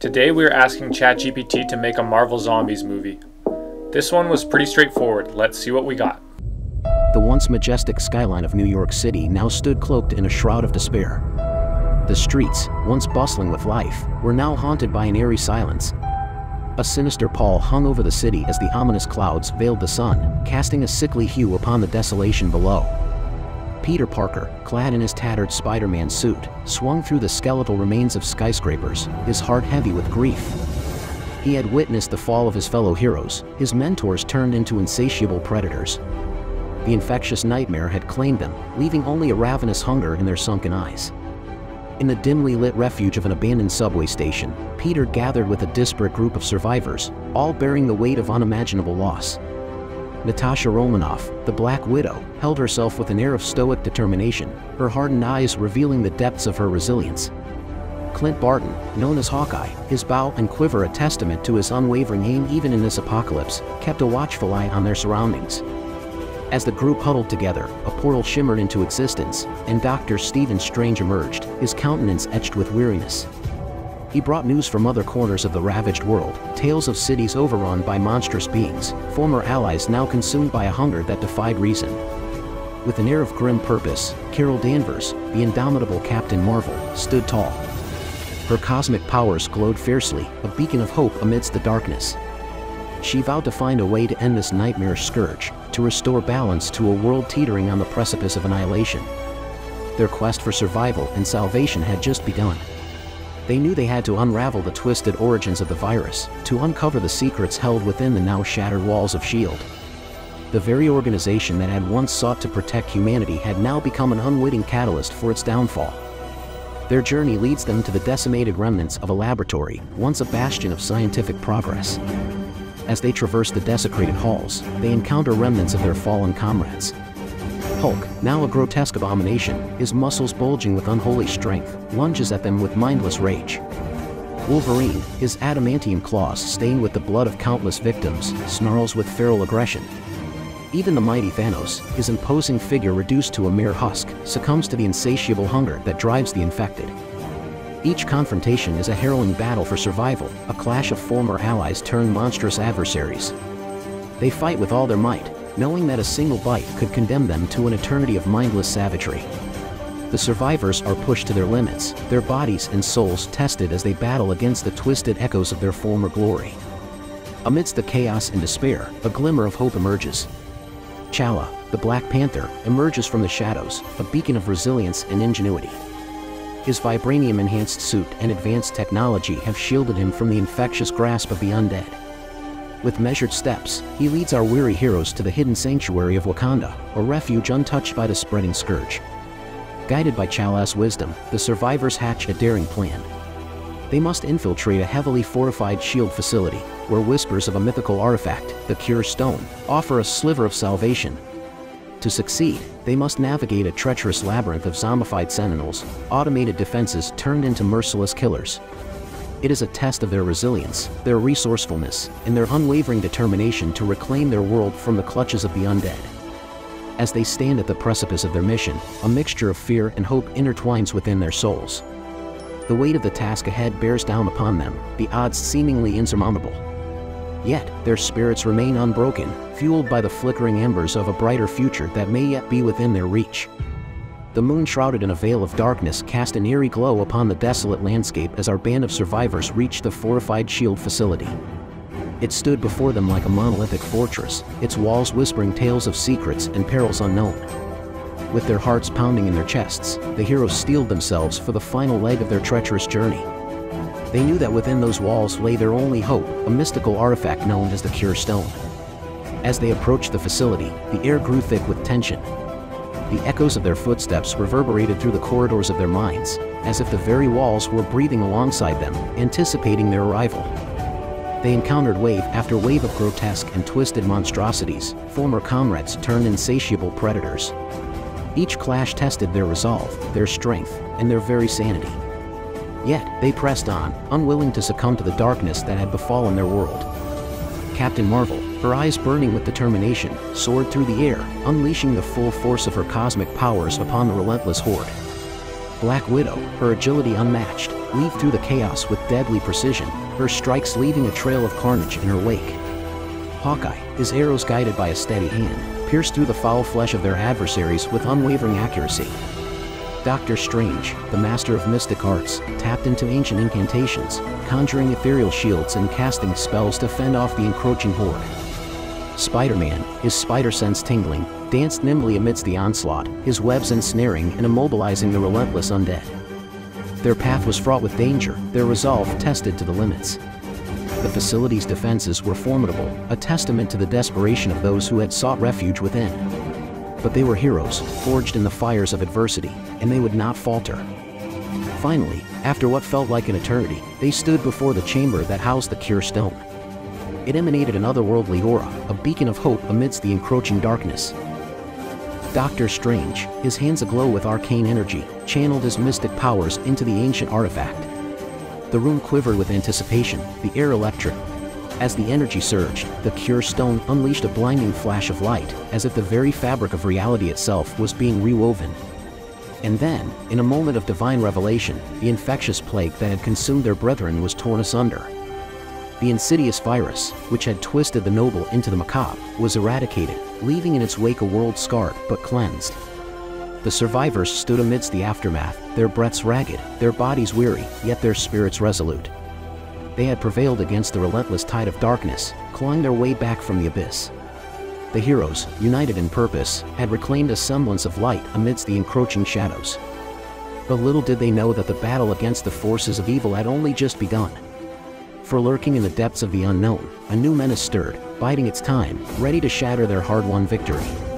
Today we are asking ChatGPT to make a Marvel Zombies movie. This one was pretty straightforward. Let's see what we got. The once majestic skyline of New York City now stood cloaked in a shroud of despair. The streets, once bustling with life, were now haunted by an eerie silence. A sinister pall hung over the city as the ominous clouds veiled the sun, casting a sickly hue upon the desolation below. Peter Parker, clad in his tattered Spider-Man suit, swung through the skeletal remains of skyscrapers, his heart heavy with grief. He had witnessed the fall of his fellow heroes, his mentors turned into insatiable predators. The infectious nightmare had claimed them, leaving only a ravenous hunger in their sunken eyes. In the dimly lit refuge of an abandoned subway station, Peter gathered with a disparate group of survivors, all bearing the weight of unimaginable loss. Natasha Romanoff, the Black Widow, held herself with an air of stoic determination, her hardened eyes revealing the depths of her resilience. Clint Barton, known as Hawkeye, his bow and quiver a testament to his unwavering aim even in this apocalypse, kept a watchful eye on their surroundings. As the group huddled together, a portal shimmered into existence, and Dr. Stephen Strange emerged, his countenance etched with weariness. He brought news from other corners of the ravaged world, tales of cities overrun by monstrous beings, former allies now consumed by a hunger that defied reason. With an air of grim purpose, Carol Danvers, the indomitable Captain Marvel, stood tall. Her cosmic powers glowed fiercely, a beacon of hope amidst the darkness. She vowed to find a way to end this nightmarish scourge, to restore balance to a world teetering on the precipice of annihilation. Their quest for survival and salvation had just begun. They knew they had to unravel the twisted origins of the virus, to uncover the secrets held within the now shattered walls of S.H.I.E.L.D. The very organization that had once sought to protect humanity had now become an unwitting catalyst for its downfall. Their journey leads them to the decimated remnants of a laboratory, once a bastion of scientific progress. As they traverse the desecrated halls, they encounter remnants of their fallen comrades. Hulk, now a grotesque abomination, his muscles bulging with unholy strength, lunges at them with mindless rage. Wolverine, his adamantium claws stained with the blood of countless victims, snarls with feral aggression. Even the mighty Thanos, his imposing figure reduced to a mere husk, succumbs to the insatiable hunger that drives the infected. Each confrontation is a harrowing battle for survival, a clash of former allies turned monstrous adversaries. They fight with all their might, knowing that a single bite could condemn them to an eternity of mindless savagery. The survivors are pushed to their limits, their bodies and souls tested as they battle against the twisted echoes of their former glory. Amidst the chaos and despair, a glimmer of hope emerges. T'Challa, the Black Panther, emerges from the shadows, a beacon of resilience and ingenuity. His vibranium-enhanced suit and advanced technology have shielded him from the infectious grasp of the undead. With measured steps, he leads our weary heroes to the hidden sanctuary of Wakanda, a refuge untouched by the spreading scourge. Guided by T'Challa's wisdom, the survivors hatch a daring plan. They must infiltrate a heavily fortified S.H.I.E.L.D. facility, where whispers of a mythical artifact, the Cure Stone, offer a sliver of salvation. To succeed, they must navigate a treacherous labyrinth of zombified sentinels, automated defenses turned into merciless killers. It is a test of their resilience, their resourcefulness, and their unwavering determination to reclaim their world from the clutches of the undead. As they stand at the precipice of their mission, a mixture of fear and hope intertwines within their souls. The weight of the task ahead bears down upon them, the odds seemingly insurmountable. Yet, their spirits remain unbroken, fueled by the flickering embers of a brighter future that may yet be within their reach. The moon, shrouded in a veil of darkness, cast an eerie glow upon the desolate landscape as our band of survivors reached the fortified S.H.I.E.L.D. facility. It stood before them like a monolithic fortress, its walls whispering tales of secrets and perils unknown. With their hearts pounding in their chests, the heroes steeled themselves for the final leg of their treacherous journey. They knew that within those walls lay their only hope, a mystical artifact known as the Cure Stone. As they approached the facility, the air grew thick with tension. The echoes of their footsteps reverberated through the corridors of their minds, as if the very walls were breathing alongside them, anticipating their arrival. They encountered wave after wave of grotesque and twisted monstrosities, former comrades turned insatiable predators. Each clash tested their resolve, their strength, and their very sanity. Yet, they pressed on, unwilling to succumb to the darkness that had befallen their world. Captain Marvel, her eyes burning with determination, soared through the air, unleashing the full force of her cosmic powers upon the relentless horde. Black Widow, her agility unmatched, weave through the chaos with deadly precision, her strikes leaving a trail of carnage in her wake. Hawkeye, his arrows guided by a steady hand, pierce through the foul flesh of their adversaries with unwavering accuracy. Dr. Strange, the master of mystic arts, tapped into ancient incantations, conjuring ethereal shields and casting spells to fend off the encroaching horde. Spider-Man, his spider sense tingling, danced nimbly amidst the onslaught, his webs ensnaring and immobilizing the relentless undead. Their path was fraught with danger, their resolve tested to the limits. The facility's defenses were formidable, a testament to the desperation of those who had sought refuge within. But they were heroes, forged in the fires of adversity, and they would not falter. Finally, after what felt like an eternity, they stood before the chamber that housed the Cure Stone. It emanated an otherworldly aura, a beacon of hope amidst the encroaching darkness. Doctor Strange, his hands aglow with arcane energy, channeled his mystic powers into the ancient artifact. The room quivered with anticipation, the air electric. As the energy surged, the Cure Stone unleashed a blinding flash of light, as if the very fabric of reality itself was being rewoven. And then, in a moment of divine revelation, the infectious plague that had consumed their brethren was torn asunder. The insidious virus, which had twisted the noble into the macabre, was eradicated, leaving in its wake a world scarred but cleansed. The survivors stood amidst the aftermath, their breaths ragged, their bodies weary, yet their spirits resolute. They had prevailed against the relentless tide of darkness, clawing their way back from the abyss. The heroes, united in purpose, had reclaimed a semblance of light amidst the encroaching shadows. But little did they know that the battle against the forces of evil had only just begun. For lurking in the depths of the unknown, a new menace stirred, biding its time, ready to shatter their hard-won victory.